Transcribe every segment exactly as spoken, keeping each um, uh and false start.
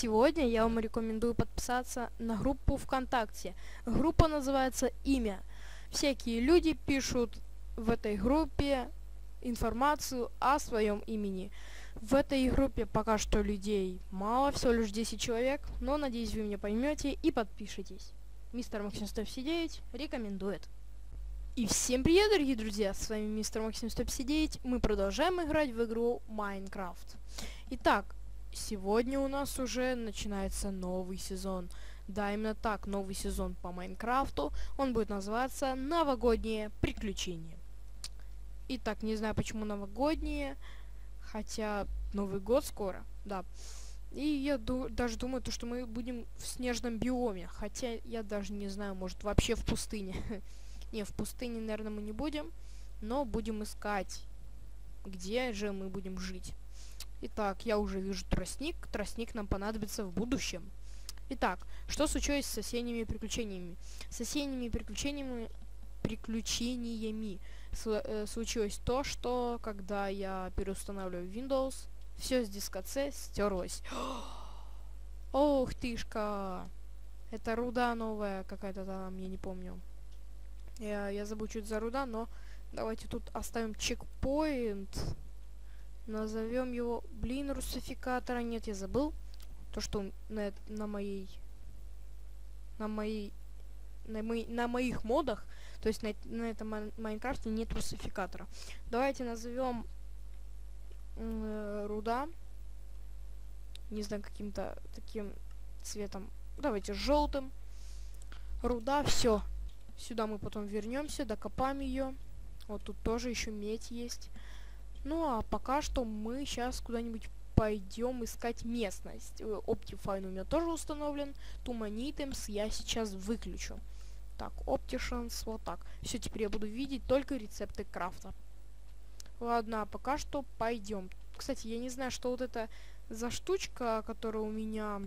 сегодня я вам рекомендую подписаться на группу ВКонтакте. Группа называется «Имя». Всякие люди пишут в этой группе информацию о своем имени. В этой группе пока что людей мало, всего лишь десять человек, но надеюсь, вы меня поймете и подпишитесь. Мистер Максим сто пятьдесят девять рекомендует. И всем привет, дорогие друзья, с вами Мистер Максим сто пятьдесят девять, мы продолжаем играть в игру Майнкрафт. Итак, сегодня у нас уже начинается новый сезон. Да, именно так, новый сезон по Майнкрафту, он будет называться «Новогодние приключения». Итак, не знаю, почему новогодние, хотя Новый год скоро, да. И я ду даже думаю, то, что мы будем в снежном биоме, хотя я даже не знаю, может вообще в пустыне. Не, в пустыне, наверное, мы не будем, но будем искать, где же мы будем жить. Итак, я уже вижу тростник, тростник нам понадобится в будущем. Итак, что случилось с соседними приключениями? С соседними приключениями, приключениями э, случилось то, что когда я переустанавливаю Windows, все с диска C стерлось. Ох тышка! Это руда новая какая-то там, я не помню. Я, я забыл, чуть за руда, но давайте тут оставим чекпоинт. Назовем его... Блин, русификатора нет, я забыл. То, что на, на моей... На моей... На, мои, на моих модах, то есть на, на этом Майнкрафте нет русификатора. Давайте назовем э, руда. Не знаю, каким-то таким цветом. Давайте желтым. Руда, все. Сюда мы потом вернемся, докопаем ее. Вот тут тоже еще медь есть. Ну а пока что мы сейчас куда-нибудь пойдем искать местность. Optifine у меня тоже установлен. Туманитемс я сейчас выключу. Так, Opticians, вот так. Все, теперь я буду видеть только рецепты крафта. Ладно, а пока что пойдем. Кстати, я не знаю, что вот это за штучка, которая у меня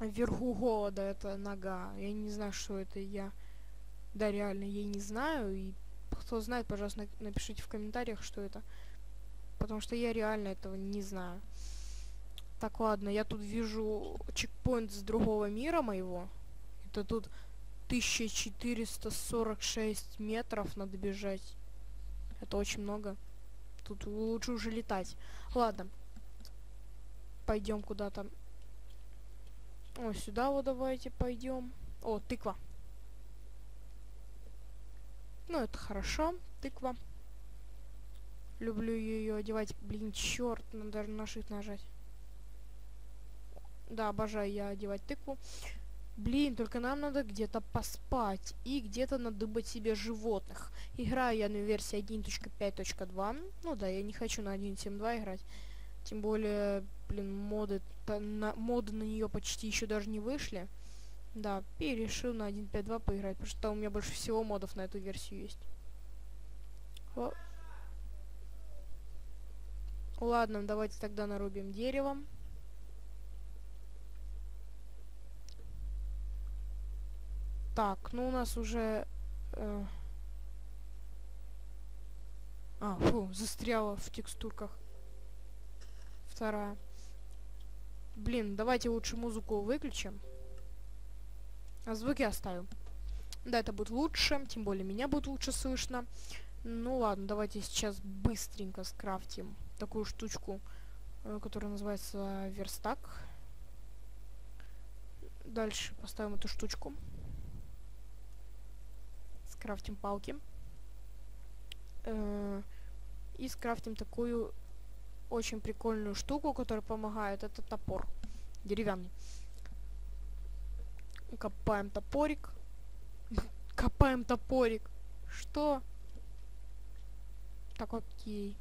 вверху голода, это нога. Я не знаю, что это я... Да, реально, я не знаю, и кто знает, пожалуйста, напишите в комментариях, что это. Потому что я реально этого не знаю. Так, ладно, я тут вижу чекпоинт с другого мира моего. Это тут тысяча четыреста сорок шесть метров надо бежать. Это очень много. Тут лучше уже летать. Ладно. Пойдем куда-то. О, сюда вот давайте пойдем. О, тыква. Ну, это хорошо, тыква. Люблю ее одевать. Блин, черт, надо на shift нажать. Да, обожаю я одевать тыкву. Блин, только нам надо где-то поспать и где-то надыбать себе животных. Играю я на версии один точка пять точка два. Ну да, я не хочу на один точка семь точка два играть. Тем более, блин, моды, на, моды на нее почти еще даже не вышли. Да, и решил на один точка пять точка два поиграть, потому что у меня больше всего модов на эту версию есть. О. Ладно, давайте тогда нарубим деревом. Так, ну у нас уже... Э... А, фу, застряла в текстурках. Вторая. Блин, давайте лучше музыку выключим. А звуки оставим. Да, это будет лучше, тем более меня будет лучше слышно. Ну ладно, давайте сейчас быстренько скрафтим такую штучку, которая называется верстак. Дальше поставим эту штучку. Скрафтим палки. И скрафтим такую очень прикольную штуку, которая помогает. Это топор деревянный. Копаем топорик. Копаем топорик. Что? Так, окей.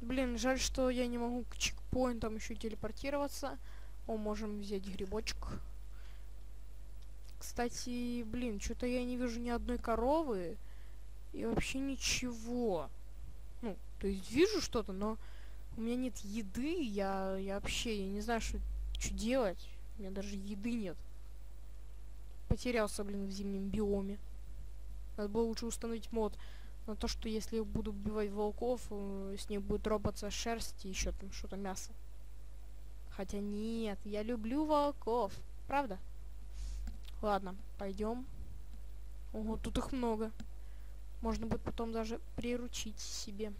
Блин, жаль, что я не могу к чекпоинтам еще телепортироваться. О, можем взять грибочек. Кстати, блин, что-то я не вижу ни одной коровы. И вообще ничего. Ну, то есть вижу что-то, но у меня нет еды. Я, я вообще я не знаю, что, что делать. У меня даже еды нет. Потерялся, блин, в зимнем биоме. Надо было лучше установить мод на то, что если я буду убивать волков, с них будет робаться шерсть и еще там что-то мясо. Хотя нет, я люблю волков. Правда? Ладно, пойдем. Ого, тут их много. Можно будет потом даже приручить себе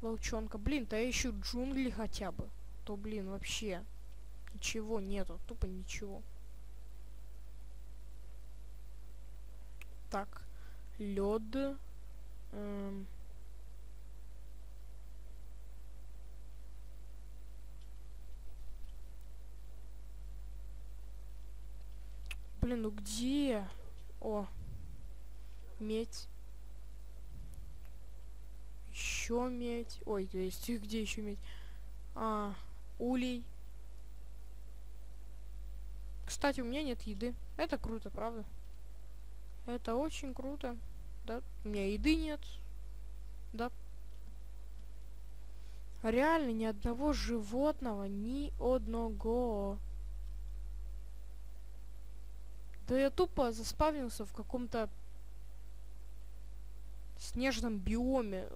волчонка. Блин, да я ищу джунгли хотя бы. То, блин, вообще ничего нету. Тупо ничего. Так, лед. Эм. Блин, ну где? О, медь. Еще медь. Ой, то есть где еще медь? А, улей. Кстати, у меня нет еды. Это круто, правда? Это очень круто. Да, у меня еды нет. Да. Реально ни одного животного, ни одного. Да я тупо заспавнился в каком-то снежном биоме.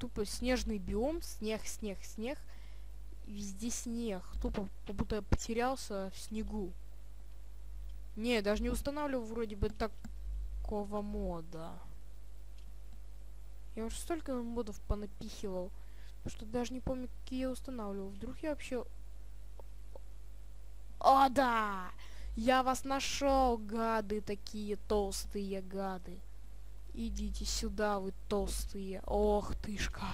Тупо снежный биом. Снег, снег, снег. Везде снег. Тупо как будто я потерялся в снегу. Не, я даже не устанавливал вроде бы такого мода. Я уже столько модов понапихивал, что даже не помню, какие я устанавливал. Вдруг я вообще... О, да! Я вас нашел, гады такие, толстые гады. Идите сюда, вы толстые. Ох, тышка.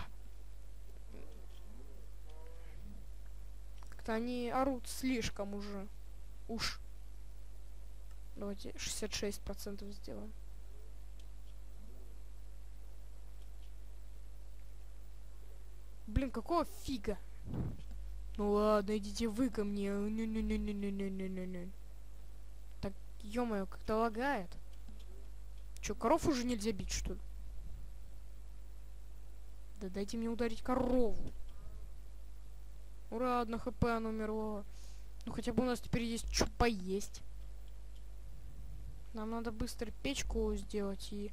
Как-то они орут слишком уже. Уж. Давайте шестьдесят шесть процентов сделаем. Блин, какого фига? Ну ладно, идите вы ко мне. Ё-моё, как-то лагает. Чё, коров уже нельзя бить, что ли? Да дайте мне ударить корову. Ура, одна хп, она умерла. Ну хотя бы у нас теперь есть что поесть. Нам надо быстро печку сделать и...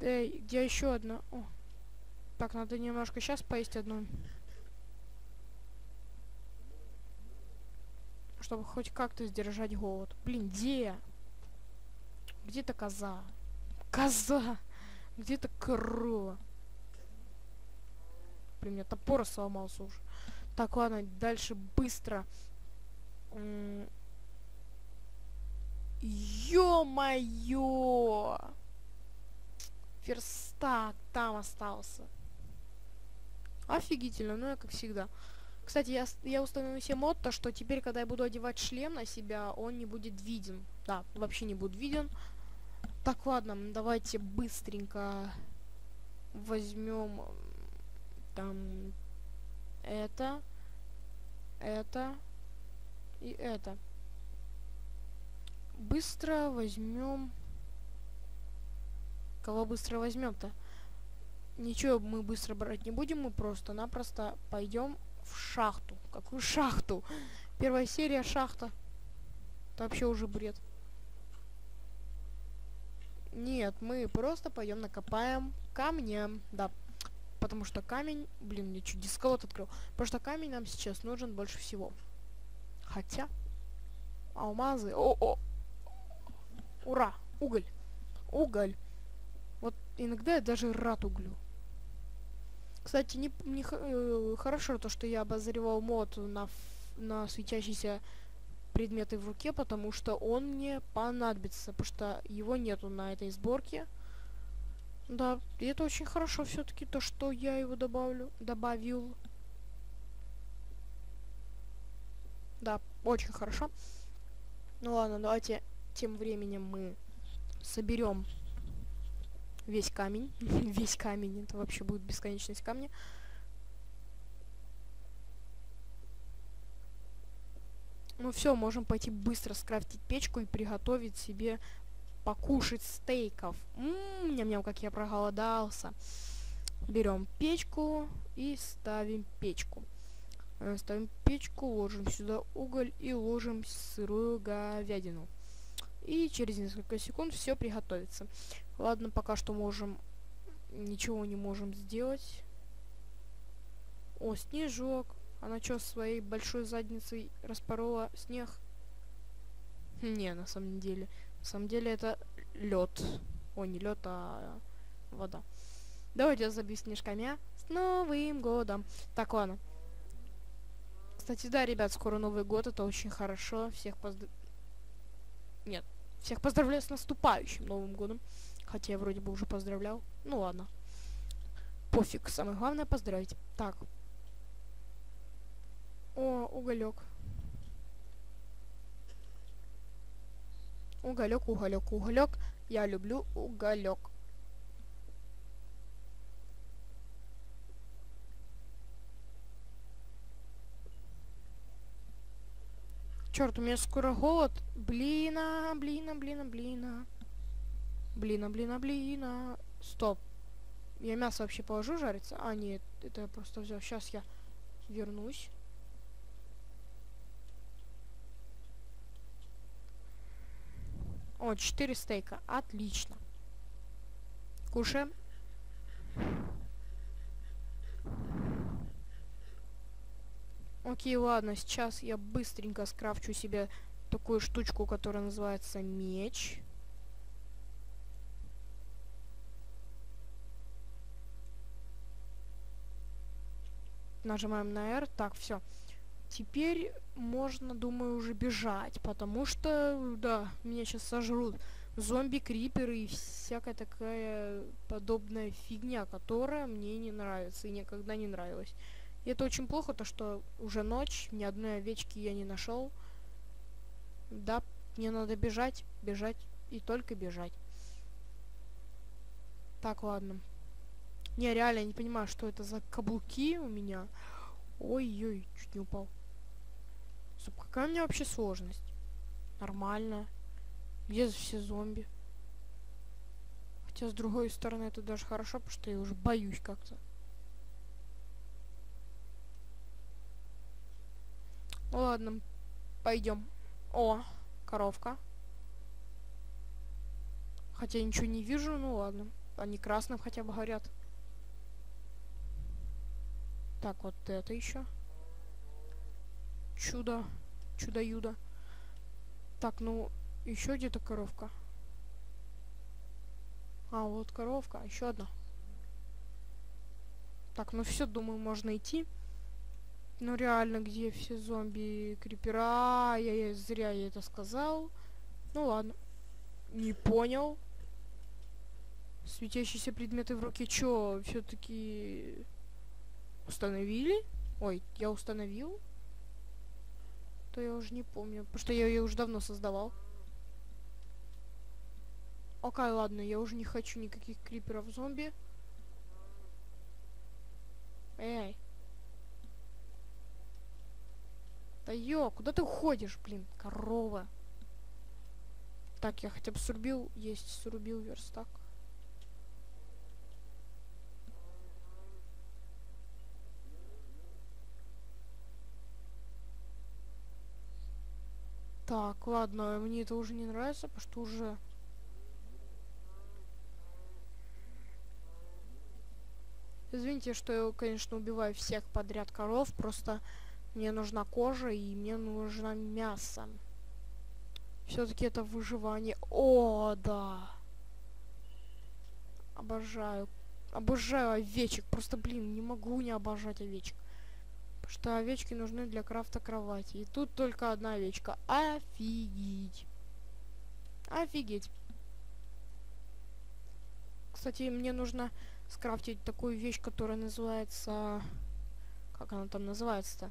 Эй, где еще одна? О. Так, надо немножко сейчас поесть одну. Чтобы хоть как-то сдержать голод. Блин, где? Где-то коза. Коза! Где-то корова. Блин, у меня топор сломался уже. Так, ладно, дальше быстро. Ё-моё! Верстак там остался. Офигительно, ну я как всегда. Кстати, я, я установлю себе мод, то что теперь, когда я буду одевать шлем на себя, он не будет виден. Да, вообще не будет виден. Так, ладно, давайте быстренько возьмем там это, это и это. Быстро возьмем. Кого быстро возьмем-то? Ничего мы быстро брать не будем, мы просто-напросто пойдем в шахту. Какую шахту? Первая серия шахта. Это вообще уже бред. Нет, мы просто пойдем накопаем камня. Да. Потому что камень... Блин, я чуть дисколот открыл. Потому что камень нам сейчас нужен больше всего. Хотя... Алмазы... О-о! Ура! Уголь! Уголь! Вот иногда я даже рад углю. Кстати, не, не э, хорошо то, что я обозревал мод на, на светящиеся предметы в руке, потому что он мне понадобится, потому что его нету на этой сборке. Да, и это очень хорошо все-таки то, что я его добавлю, добавил. Да, очень хорошо. Ну ладно, давайте тем временем мы соберем весь камень. Весь камень. Это вообще будет бесконечность камня. Ну все, можем пойти быстро скрафтить печку и приготовить себе покушать стейков. Ням-ням, как я проголодался. Берем печку и ставим печку. Ставим печку, ложим сюда уголь и ложим сырую говядину. И через несколько секунд все приготовится. Ладно, пока что можем... Ничего не можем сделать. О, снежок. Она чё, своей большой задницей распорола снег? Не, на самом деле. На самом деле это лед. Ой, не лед, а вода. Давайте я забью снежками. С Новым годом. Так, ладно. Кстати, да, ребят, скоро Новый год, это очень хорошо. Всех позд... Нет. Всех поздравляю с наступающим Новым годом. Хотя я вроде бы уже поздравлял. Ну ладно. Пофиг. Самое главное поздравить. Так. О, уголек. Уголек, уголек, уголек. Я люблю уголек. Черт, у меня скоро голод. Блина, блина, блина, блина. Блина, блина, блина. Стоп. Я мясо вообще положу жариться? А, нет, это я просто взял. Сейчас я вернусь. О, четыре стейка. Отлично. Кушаем. Окей, ладно, сейчас я быстренько скрафчу себе такую штучку, которая называется меч. Нажимаем на R. Так, все. Теперь можно, думаю, уже бежать, потому что, да, меня сейчас сожрут зомби-криперы и всякая такая подобная фигня, которая мне не нравится и никогда не нравилась. И это очень плохо, то что уже ночь, ни одной овечки я не нашел. Да, мне надо бежать, бежать и только бежать. Так, ладно. Не, реально, я не понимаю, что это за каблуки у меня. Ой-ой, чуть не упал. Стоп, какая у меня вообще сложность? Нормально. Где все зомби? Хотя, с другой стороны, это даже хорошо, потому что я уже боюсь как-то. Ладно, пойдем. О, коровка. Хотя я ничего не вижу, ну ладно. Они красным хотя бы горят. Так, вот это еще. Чудо. Чудо-юдо. Так, ну, еще где-то коровка. А, вот коровка, еще одна. Так, ну все, думаю, можно идти. Ну реально, где все зомби крипера? Я, я зря я это сказал. Ну ладно. Не понял. Светящиеся предметы в руке. Чё, все-таки установили? Ой, я установил? То я уже не помню. Потому что я ее уже давно создавал. Окей, ладно, я уже не хочу никаких криперов зомби. Эй. Да ё, куда ты уходишь, блин, корова? Так, я хотя бы срубил, есть срубил верстак. Так, ладно, мне это уже не нравится, потому что уже... Извините, что я, конечно, убиваю всех подряд коров, просто... Мне нужна кожа и мне нужно мясо. Все-таки это выживание. О, да. Обожаю. Обожаю овечек. Просто, блин, не могу не обожать овечек. Потому что овечки нужны для крафта кровати. И тут только одна овечка. Офигеть. Офигеть. Кстати, мне нужно скрафтить такую вещь, которая называется... Как она там называется-то?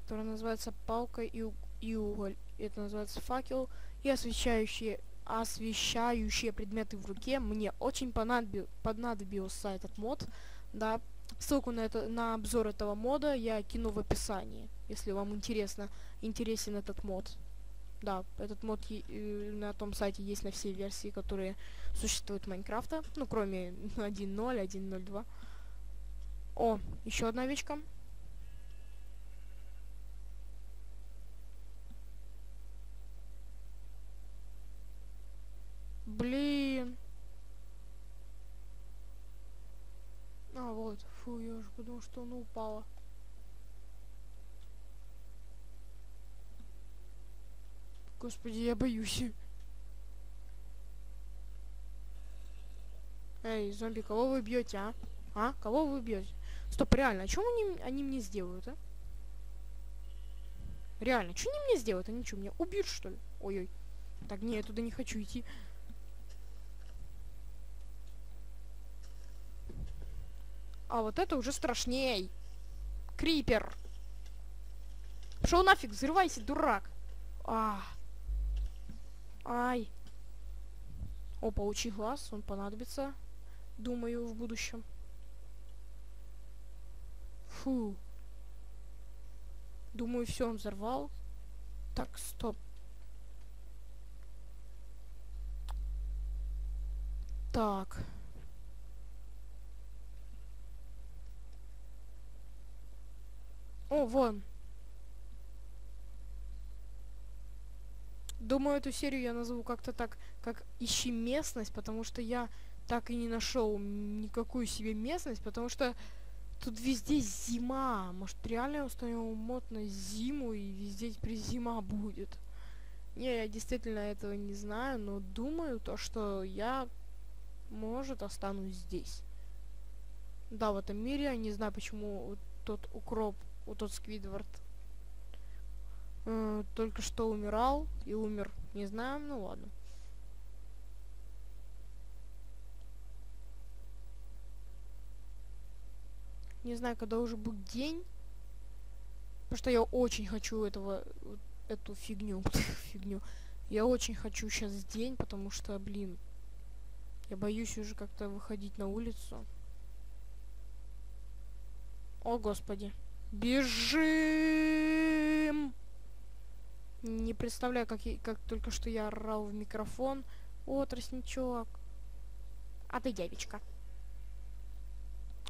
Которая называется палка и, и уголь. Это называется факел. И освещающие, освещающие предметы в руке мне очень понадобил, понадобился этот мод. Да. Ссылку на, это, на обзор этого мода я кину в описании, если вам интересно, интересен этот мод. Да, этот мод на том сайте есть на все версии, которые существуют в Майнкрафта. Ну, кроме один ноль, один ноль два. О, еще одна овечка. Блин. А, вот. Фу, я уже подумал, что она упала. Господи, я боюсь. Эй, зомби, кого вы бьете, а? А? Кого вы бьете? Стоп, реально, а чё они, они мне сделают, а? Реально, что они мне сделают? Они что, меня убьют, что ли? Ой-ой. Так, не, я туда не хочу идти. А вот это уже страшней. Крипер. Пошел нафиг, взрывайся, дурак. А. Ай. О, паучий глаз, он понадобится, думаю, в будущем. Фу. Думаю, все, он взорвал. Так, стоп. Так. О, вон. Думаю, эту серию я назову как-то так, как «Ищи местность», потому что я так и не нашел никакую себе местность, потому что тут везде зима. Может, реально установим мод на зиму, и везде теперь зима будет. Не, я действительно этого не знаю, но думаю то, что я, может, останусь здесь. Да, в этом мире, я не знаю, почему вот тот укроп, вот тот Сквидвард э, только что умирал и умер. Не знаем, ну ладно. Не знаю, когда уже будет день. Потому что я очень хочу этого... Эту фигню. Фигню. Я очень хочу сейчас день, потому что, блин... Я боюсь уже как-то выходить на улицу. О, господи. Бежим! Не представляю, как, я, как только что я орал в микрофон. О, тростничок. А ты девочка.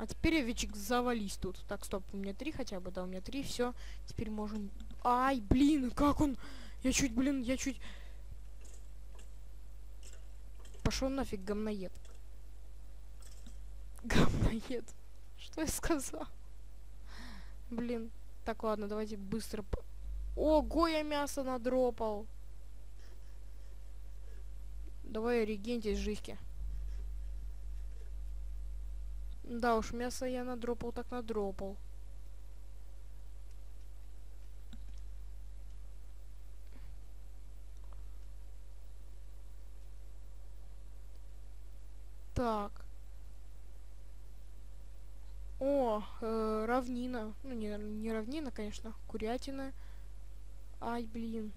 А теперь, овечек, завались тут. Так, стоп, у меня три хотя бы, да, у меня три, все. Теперь можем... Ай, блин, как он... Я чуть, блин, я чуть... Пошел нафиг, гамноед. Гамноед. Что я сказал? Блин. Так, ладно, давайте быстро... Ого, я мясо надропал. Давай, регентись, жиськи. Да уж, мясо я надропал, так надропал. Так. О, э, равнина. Ну, не, не равнина, конечно. Курятина. Ай, блин.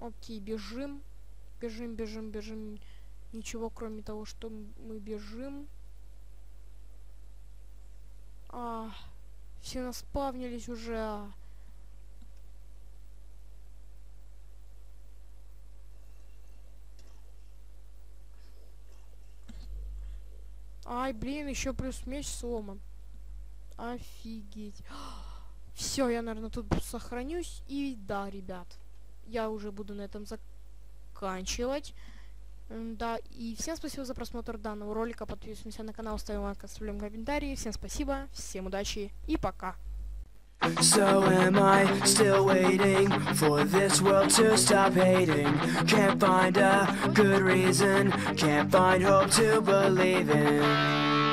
Окей, бежим. Бежим, бежим, бежим. Ничего, кроме того, что мы бежим. А, все наспавнились уже. Ай, блин, еще плюс меч сломан. Офигеть. Все, я, наверное, тут сохранюсь. И да, ребят, я уже буду на этом заканчивать. Да, и всем спасибо за просмотр данного ролика. Подписываемся на канал, ставим лайк, оставляем комментарии. Всем спасибо, всем удачи и пока. So am I, still waiting for this world to stop hating. Can't find a good reason, can't find hope to believe in.